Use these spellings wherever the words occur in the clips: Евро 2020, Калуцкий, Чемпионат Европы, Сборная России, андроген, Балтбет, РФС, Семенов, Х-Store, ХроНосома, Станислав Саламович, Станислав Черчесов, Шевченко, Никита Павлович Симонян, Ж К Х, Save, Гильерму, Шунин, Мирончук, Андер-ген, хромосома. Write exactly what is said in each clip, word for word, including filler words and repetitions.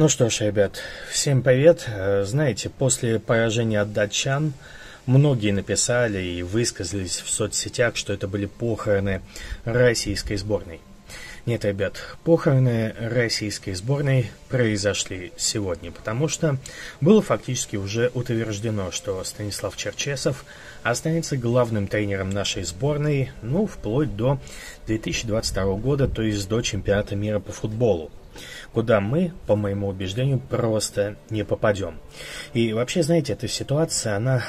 Ну что ж, ребят, всем привет. Знаете, после поражения от датчан многие написали и высказались в соцсетях, что это были похороны российской сборной. Нет, ребят, похороны российской сборной произошли сегодня, потому что было фактически уже утверждено, что Станислав Черчесов останется главным тренером нашей сборной, ну, вплоть до две тысячи двадцать второго года, то есть до чемпионата мира по футболу, куда мы, по моему убеждению, просто не попадем. И вообще, знаете, эта ситуация, она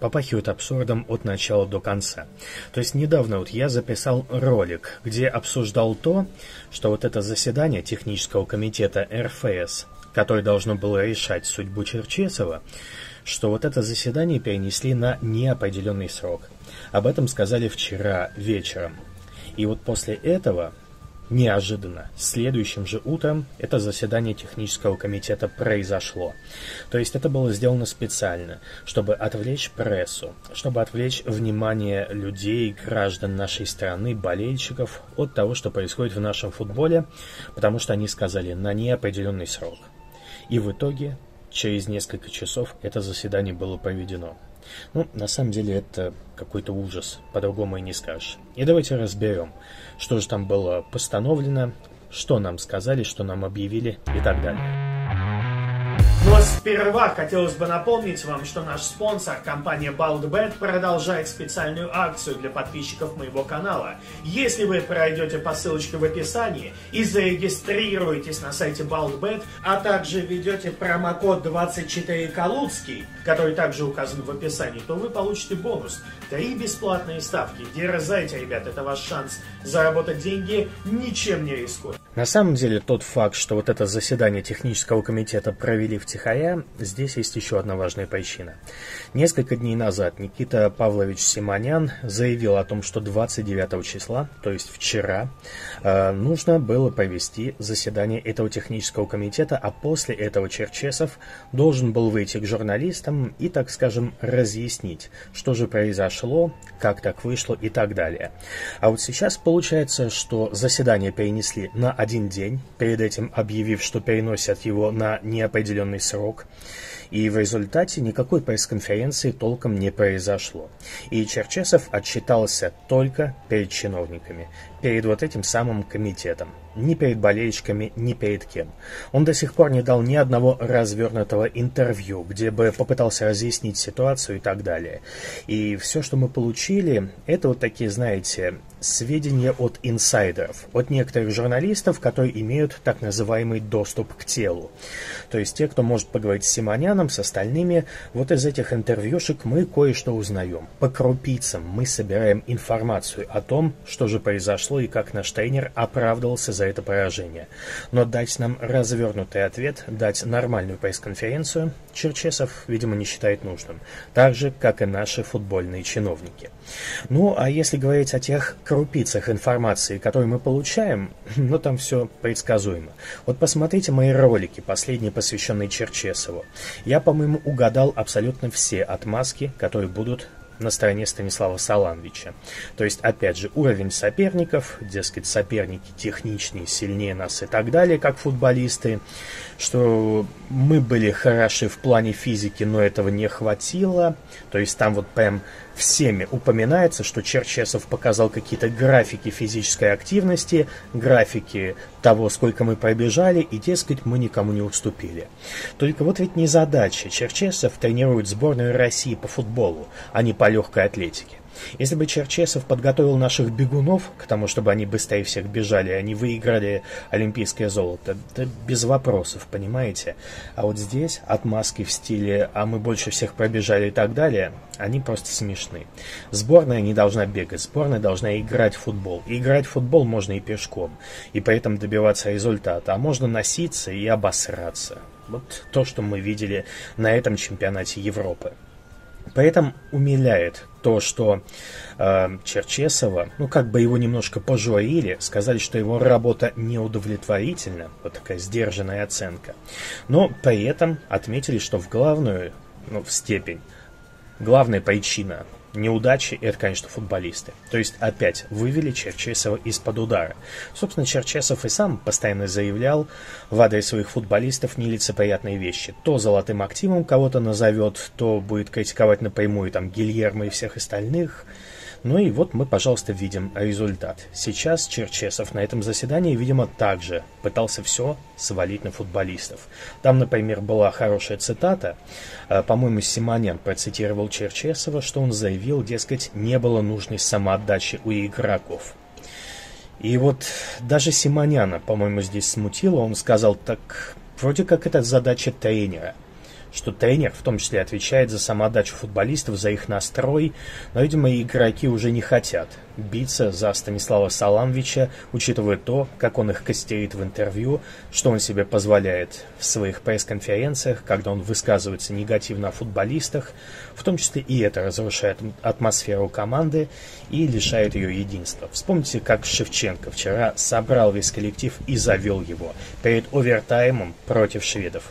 попахивает абсурдом от начала до конца. То есть недавно вот я записал ролик, где обсуждал то, что вот это заседание технического комитета эр эф эс, которое должно было решать судьбу Черчесова, что вот это заседание перенесли на неопределенный срок. Об этом сказали вчера вечером. И вот после этого неожиданно следующим же утром это заседание технического комитета произошло. То есть это было сделано специально, чтобы отвлечь прессу, чтобы отвлечь внимание людей, граждан нашей страны, болельщиков от того, что происходит в нашем футболе, потому что они сказали на неопределенный срок. И в итоге через несколько часов это заседание было проведено. Ну, на самом деле это какой-то ужас, по-другому и не скажешь. И давайте разберем, что же там было постановлено, что нам сказали, что нам объявили и так далее. Но сперва хотелось бы напомнить вам, что наш спонсор, компания Балтбет, продолжает специальную акцию для подписчиков моего канала. Если вы пройдете по ссылочке в описании и зарегистрируетесь на сайте Балтбет, а также введете промокод двадцать четыре калуцкий, который также указан в описании, то вы получите бонус. Три бесплатные ставки. Дерзайте, ребят, это ваш шанс заработать деньги, ничем не рискуя. На самом деле тот факт, что вот это заседание технического комитета провели втихаря, здесь есть еще одна важная причина. Несколько дней назад Никита Павлович Симонян заявил о том, что двадцать девятого числа, то есть вчера, нужно было провести заседание этого технического комитета, а после этого Черчесов должен был выйти к журналистам и, так скажем, разъяснить, что же произошло, как так вышло и так далее. А вот сейчас получается, что заседание перенесли на один день, перед этим объявив, что переносят его на неопределенный срок. И в результате никакой пресс-конференции толком не произошло. И Черчесов отчитался только перед чиновниками, перед вот этим самым комитетом. Ни перед болельщиками, ни перед кем. Он до сих пор не дал ни одного развернутого интервью, где бы попытался разъяснить ситуацию и так далее. И все, что мы получили, это вот такие, знаете, сведения от инсайдеров, от некоторых журналистов, которые имеют так называемый доступ к телу. То есть те, кто может поговорить с Симоняном, с остальными, вот из этих интервьюшек мы кое-что узнаем. По крупицам мы собираем информацию о том, что же произошло и как наш тренер оправдывался за это поражение. Но дать нам развернутый ответ, дать нормальную пресс-конференцию, Черчесов, видимо, не считает нужным. Так же, как и наши футбольные чиновники. Ну, а если говорить о тех крупицах информации, которые мы получаем, ну, там все предсказуемо. Вот посмотрите мои ролики, последние, посвященные Черчесову. Я, по-моему, угадал абсолютно все отмазки, которые будут на стороне Станислава Салановича. То есть, опять же, уровень соперников, дескать, соперники техничнее, сильнее нас и так далее, как футболисты, что мы были хороши в плане физики, но этого не хватило. То есть там вот прям всеми упоминается, что Черчесов показал какие-то графики физической активности, графики того, сколько мы пробежали, и, дескать, мы никому не уступили. Только вот ведь незадача. Черчесов тренирует сборную России по футболу, а не по легкой атлетике. Если бы Черчесов подготовил наших бегунов к тому, чтобы они быстрее всех бежали, и они выиграли олимпийское золото, да без вопросов, понимаете? А вот здесь отмазки в стиле «а мы больше всех пробежали» и так далее, они просто смешны. Сборная не должна бегать, сборная должна играть в футбол. И играть в футбол можно и пешком, и при этом добиваться результата, а можно носиться и обосраться. Вот то, что мы видели на этом чемпионате Европы. Поэтому умиляет то, что э, Черчесова, ну как бы его немножко пожурили, сказали, что его работа неудовлетворительна, вот такая сдержанная оценка. Но при этом отметили, что в главную, ну в степень, главная причина неудачи, это, конечно, футболисты. То есть, опять, вывели Черчесова из-под удара. Собственно, Черчесов и сам постоянно заявлял в адрес своих футболистов нелицеприятные вещи. То золотым активом кого-то назовет, то будет критиковать напрямую там Гильерму и всех остальных. Ну и вот мы, пожалуйста, видим результат. Сейчас Черчесов на этом заседании, видимо, также пытался все свалить на футболистов. Там, например, была хорошая цитата. По-моему, Симонян процитировал Черчесова, что он заявил, дескать, не было нужной самоотдачи у игроков. И вот даже Симоняна, по-моему, здесь смутило. Он сказал, так вроде как это задача тренера. Что тренер в том числе отвечает за самоотдачу футболистов, за их настрой, но, видимо, игроки уже не хотят биться за Станислава Саламовича, учитывая то, как он их костерит в интервью, что он себе позволяет в своих пресс-конференциях, когда он высказывается негативно о футболистах, в том числе и это разрушает атмосферу команды и лишает ее единства. Вспомните, как Шевченко вчера собрал весь коллектив и завел его перед овертаймом против шведов.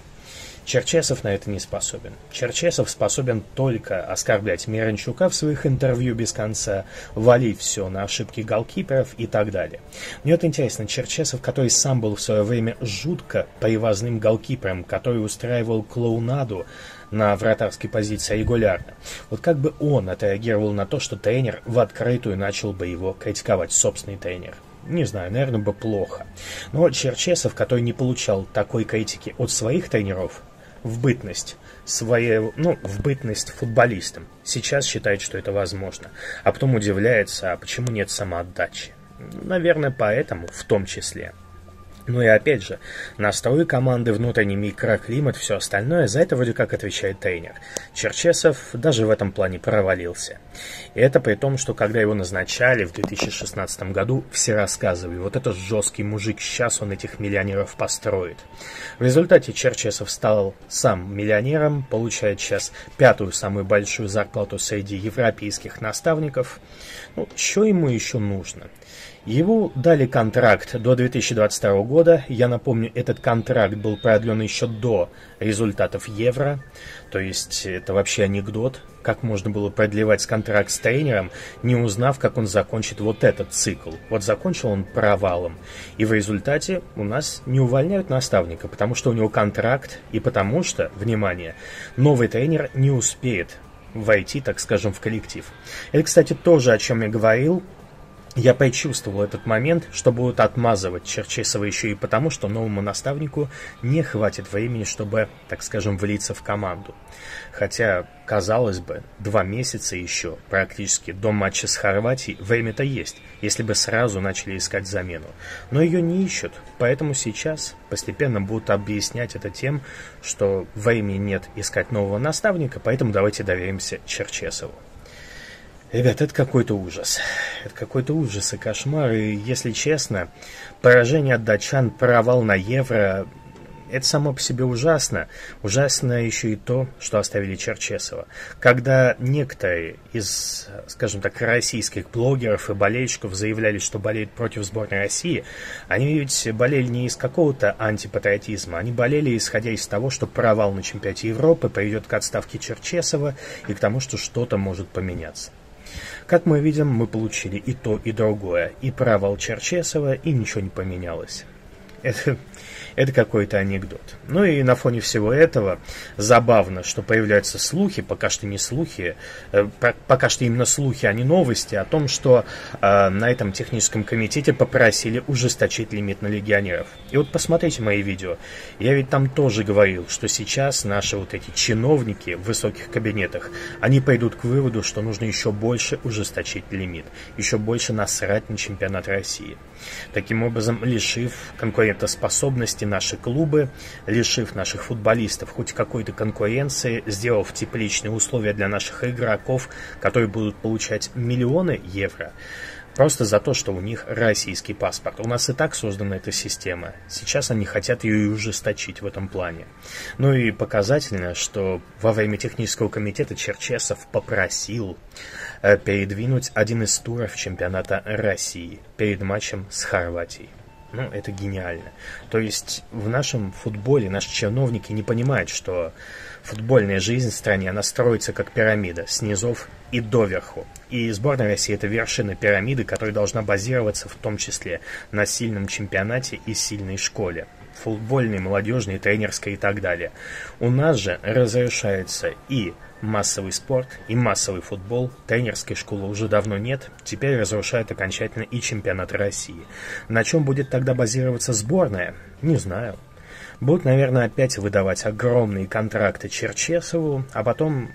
Черчесов на это не способен. Черчесов способен только оскорблять Мирончука в своих интервью без конца, валить все на ошибки голкиперов и так далее. Мне вот интересно, Черчесов, который сам был в свое время жутко привозным голкипером, который устраивал клоунаду на вратарской позиции регулярно, вот как бы он отреагировал на то, что тренер в открытую начал бы его критиковать, собственный тренер? Не знаю, наверное, бы плохо. Но Черчесов, который не получал такой критики от своих тренеров, в бытность своей, ну, в бытность футболистом, сейчас считает, что это возможно, а потом удивляется, а почему нет самоотдачи. Наверное, поэтому в том числе. Ну и опять же, настрой команды, внутренний микроклимат, все остальное, за это вроде как отвечает тренер. Черчесов даже в этом плане провалился. И это при том, что когда его назначали в две тысячи шестнадцатом году, все рассказывали, вот этот жесткий мужик, сейчас он этих миллионеров построит. В результате Черчесов стал сам миллионером, получает сейчас пятую самую большую зарплату среди европейских наставников. Ну, что ему еще нужно? Его дали контракт до две тысячи двадцать второго года. Я напомню, этот контракт был продлен еще до результатов Евро. То есть это вообще анекдот. Как можно было продлевать контракт с тренером, не узнав, как он закончит вот этот цикл. Вот закончил он провалом. И в результате у нас не увольняют наставника, потому что у него контракт. И потому что, внимание, новый тренер не успеет войти, так скажем, в коллектив. Это, кстати, тоже о чем я говорил. Я почувствовал этот момент, что будут отмазывать Черчесова еще и потому, что новому наставнику не хватит времени, чтобы, так скажем, влиться в команду. Хотя, казалось бы, два месяца еще практически до матча с Хорватией время-то есть, если бы сразу начали искать замену. Но ее не ищут, поэтому сейчас постепенно будут объяснять это тем, что времени нет искать нового наставника, поэтому давайте доверимся Черчесову. Ребят, это какой-то ужас. Это какой-то ужас и кошмар. И, если честно, поражение от датчан, провал на Евро, это само по себе ужасно. Ужасно еще и то, что оставили Черчесова. Когда некоторые из, скажем так, российских блогеров и болельщиков заявляли, что болеют против сборной России, они ведь болели не из какого-то антипатриотизма, они болели исходя из того, что провал на чемпионате Европы приведет к отставке Черчесова и к тому, что что-то может поменяться. Как мы видим, мы получили и то, и другое, и провал Черчесова, и ничего не поменялось. Это, это какой-то анекдот. Ну и на фоне всего этого забавно, что появляются слухи, пока что не слухи, э, пока что именно слухи, а не новости, о том, что э, на этом техническом комитете попросили ужесточить лимит на легионеров. И вот посмотрите мои видео. Я ведь там тоже говорил, что сейчас наши вот эти чиновники в высоких кабинетах, они пойдут к выводу, что нужно еще больше ужесточить лимит, еще больше насрать на чемпионат России. Таким образом, лишив конкуренции способности наши клубы, лишив наших футболистов хоть какой-то конкуренции, сделав тепличные условия для наших игроков, которые будут получать миллионы евро просто за то, что у них российский паспорт. У нас и так создана эта система. Сейчас они хотят ее и ужесточить в этом плане. Ну и показательно, что во время технического комитета Черчесов попросил передвинуть один из туров чемпионата России перед матчем с Хорватией. Ну, это гениально. То есть в нашем футболе наши чиновники не понимают, что футбольная жизнь в стране, она строится как пирамида, с низов и доверху. И сборная России – это вершина пирамиды, которая должна базироваться в том числе на сильном чемпионате и сильной школе. Футбольной, молодежной, тренерской и так далее. У нас же разрешается и массовый спорт, и массовый футбол. Тренерской школы уже давно нет. Теперь разрушают окончательно и чемпионат России. На чем будет тогда базироваться сборная? Не знаю. Будут, наверное, опять выдавать огромные контракты Черчесову, а потом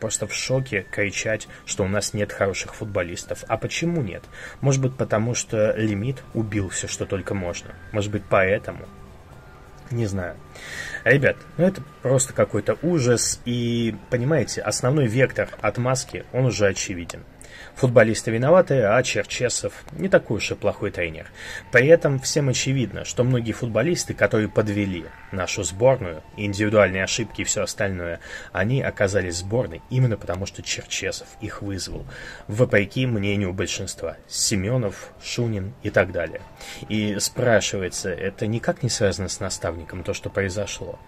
просто в шоке кричать, что у нас нет хороших футболистов. А почему нет? Может быть, потому что лимит убил все, что только можно. Может быть, поэтому? Не знаю. Ребят, ну это просто какой-то ужас. И, понимаете, основной вектор отмазки, он уже очевиден. Футболисты виноваты, а Черчесов не такой уж и плохой тренер. При этом всем очевидно, что многие футболисты, которые подвели нашу сборную, индивидуальные ошибки и все остальное, они оказались в сборной именно потому, что Черчесов их вызвал. Вопреки мнению большинства. Семенов, Шунин и так далее. И спрашивается, это никак не связано с наставником, то, что произошло?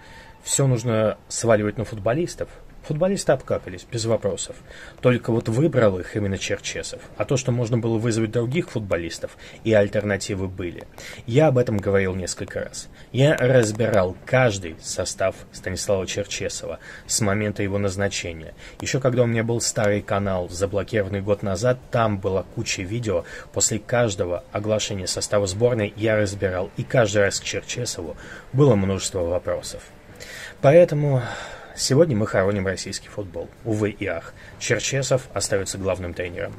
Все нужно сваливать на футболистов? Футболисты обкакались, без вопросов. Только вот выбрал их именно Черчесов. А то, что можно было вызвать других футболистов, и альтернативы были. Я об этом говорил несколько раз. Я разбирал каждый состав Станислава Черчесова с момента его назначения. Еще когда у меня был старый канал, заблокированный год назад, там была куча видео. После каждого оглашения состава сборной я разбирал. И каждый раз к Черчесову было множество вопросов. Поэтому... Сегодня мы хороним российский футбол. Увы и ах. Черчесов остается главным тренером.